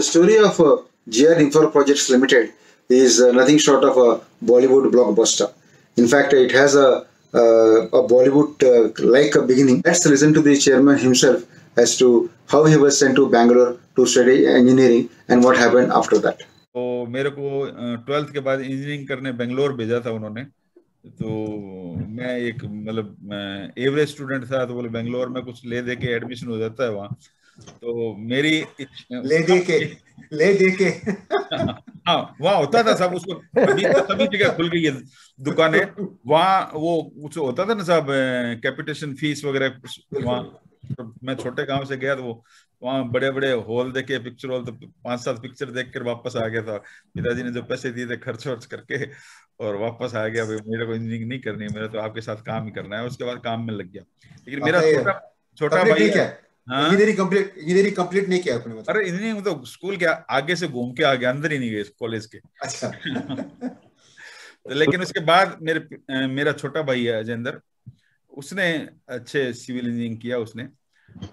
The story of GR Infraprojects Limited is nothing short of a Bollywood blockbuster. In fact, it has a Bollywood-like beginning. Let's listen to the chairman himself as to how he was sent to Bangalore to study engineering and what happened after that. तो मेरे को 12th के बाद engineering करने बेंगलोर भेजा था उन्होंने, तो मैं एक मतलब एवरेज स्टूडेंट था, तो बोले बेंगलोर में कुछ ले दे के एडमिशन हो जाता है वहाँ, तो मेरी ले दे के हाँ वहाँ होता था सब, उसको सभी जगह खुल गई है दुकानें वहाँ, वो कुछ होता था ना साहब कैपिटेशन फीस वगैरह वहाँ, तो मैं छोटे गांव से गया तो वो वहाँ बड़े बड़े हॉल देखे पिक्चर हॉल, तो 5-7 पिक्चर देखकर वापस आ गया था। पिताजी ने जो पैसे दिए थे खर्च वर्च करके और वापस आ गया, मेरे को इंजीनियरिंग नहीं करनी है, मेरा तो आपके साथ काम ही करना है। उसके बाद काम में लग गया, लेकिन मेरा छोटा भाई इंजीनियरिंग कंप्लीट नहीं किया आपने? मतलब अरे इंजीनियरिंग तो स्कूल के आगे से घूम के आ गया, अंदर ही नहीं गए कॉलेज के। अच्छा तो लेकिन उसके बाद मेरा छोटा भाई है राजेंद्र, उसने अच्छे सिविल इंजीनियरिंग किया उसने,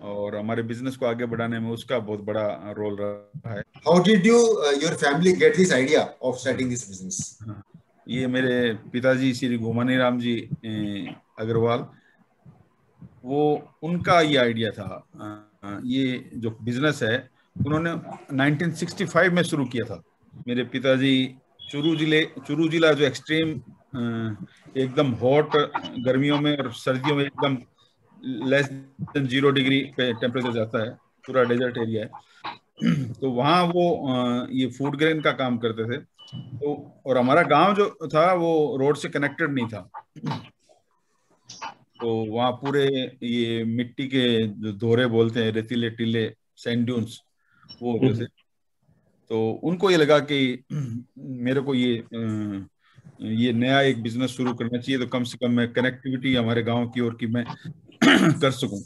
और हमारे बिजनेस को आगे बढ़ाने में उसका बहुत बड़ा रोल रहा है। How did you your family get this idea of starting this business? ये मेरे पिताजी श्री घुमानी राम जी अग्रवाल, वो उनका ये आइडिया था। ये जो बिजनेस है उन्होंने 1965 में शुरू किया था। मेरे पिताजी चुरू जिला जो एक्सट्रीम एकदम हॉट गर्मियों में और सर्दियों में एकदम लेस देन 0 डिग्री पे टेम्परेचर जाता है, पूरा डेजर्ट एरिया है, तो वहाँ वो ये फूड ग्रेन का काम करते थे। तो और हमारा गांव जो था वो रोड से कनेक्टेड नहीं था, तो वहाँ पूरे ये मिट्टी के जो धोरे बोलते हैं, रेतीले टीले सैंड ड्यून्स, वो होते थे। तो उनको ये लगा कि मेरे को ये नया एक बिजनेस शुरू करना चाहिए, तो कम से कम मैं कनेक्टिविटी हमारे गांव की ओर की मैं कर सकूं।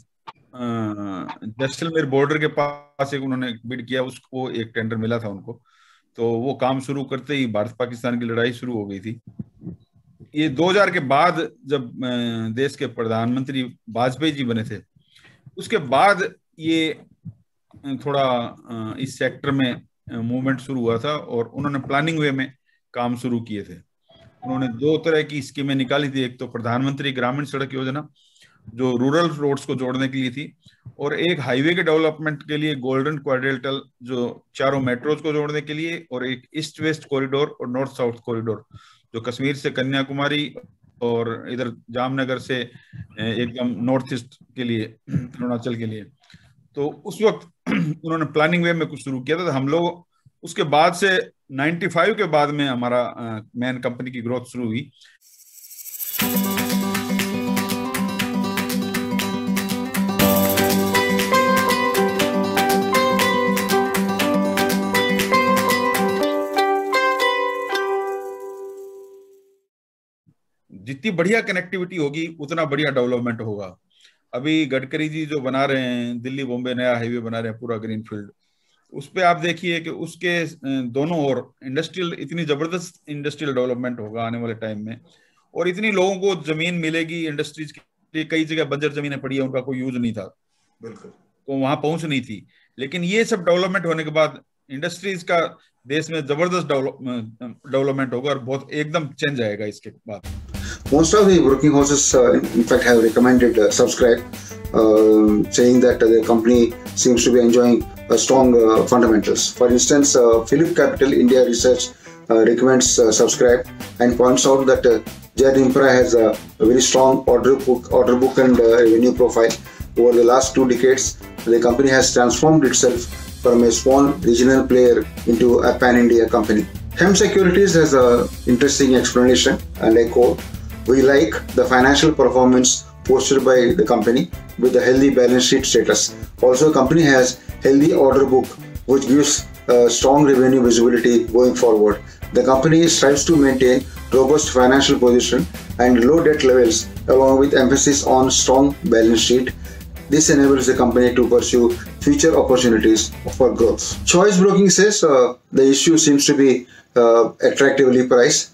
जैसलमेर बॉर्डर के पास एक उन्होंने बिड किया, उसको एक टेंडर मिला था उनको, तो वो काम शुरू करते ही भारत पाकिस्तान की लड़ाई शुरू हो गई थी। ये 2000 के बाद जब देश के प्रधानमंत्री वाजपेयी जी बने थे, उसके बाद ये थोड़ा इस सेक्टर में मूवमेंट शुरू हुआ था, और उन्होंने प्लानिंग वे में काम शुरू किए थे। उन्होंने 2 तरह की स्कीमें निकाली थी, एक तो प्रधानमंत्री ग्रामीण सड़क योजना जो रूरल रोड्स को जोड़ने के लिए थी, और एक हाईवे के डेवलपमेंट के लिए गोल्डन क्वाड्रिलेटरल जो 4 मेट्रोज को जोड़ने के लिए, और एक ईस्ट वेस्ट कॉरिडोर और नॉर्थ साउथ कॉरिडोर जो कश्मीर से कन्याकुमारी और इधर जामनगर से एकदम नॉर्थ ईस्ट के लिए, अरुणाचल के लिए। तो उस वक्त उन्होंने प्लानिंग वे में कुछ शुरू किया था, तो हम लोग उसके बाद से 95 के बाद में हमारा मैन कंपनी की ग्रोथ शुरू हुई। जितनी बढ़िया कनेक्टिविटी होगी उतना बढ़िया डेवलपमेंट होगा। अभी गडकरी जी जो बना रहे हैं दिल्ली बॉम्बे नया हाईवे बना रहे हैं पूरा ग्रीनफील्ड, उस पर आप देखिए कि उसके दोनों ओर इंडस्ट्रियल, इतनी जबरदस्त इंडस्ट्रियल डेवलपमेंट होगा आने वाले टाइम में, और इतनी लोगों को जमीन मिलेगी इंडस्ट्रीज के लिए। कई जगह बंजर जमीनें पड़ी है, उनका कोई यूज नहीं था, बिल्कुल तो वहां पहुंच नहीं थी, लेकिन ये सब डेवलपमेंट होने के बाद इंडस्ट्रीज का देश में जबरदस्त डेवलपमेंट होगा और बहुत एकदम चेंज आएगा इसके बाद। Most of the broking houses in fact have recommended subscribe, saying that the company seems to be enjoying strong fundamentals. For instance, Phillip Capital India Research recommends subscribe and points out that GR Infra has a very strong order book and revenue profile. Over the last 2 decades, the company has transformed itself from a small regional player into a pan-India company. HEM Securities has an interesting explanation, and I quote, "We like the financial performance posted by the company with a healthy balance sheet status. Also, the company has healthy order book which gives strong revenue visibility going forward. The company strives to maintain robust financial position and low debt levels along with emphasis on strong balance sheet. This enables the company to pursue future opportunities for growth." Choice Broking says the issue seems to be attractively priced.